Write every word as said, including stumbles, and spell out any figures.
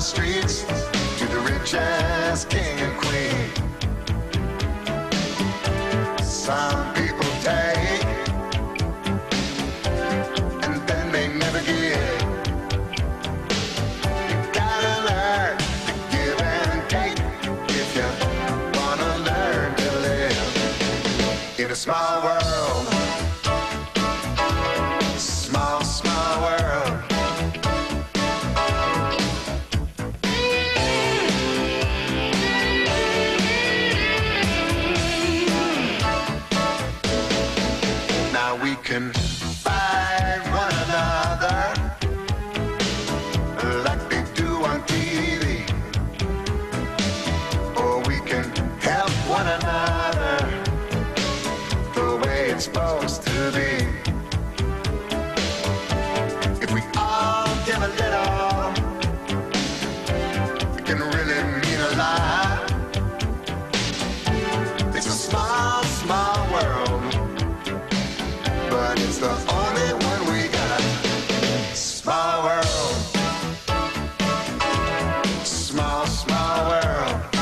streets to the richest king and queen. Some people take and then they never give. You gotta learn to give and take if you wanna learn to live in a small world. Small, small world. We can find one another like they do on T V, or we can help one another the way it's supposed to be. If we all give a little, it can really mean a lot. It's a small, small world, but it's the only one we got. Small world. Small, small world.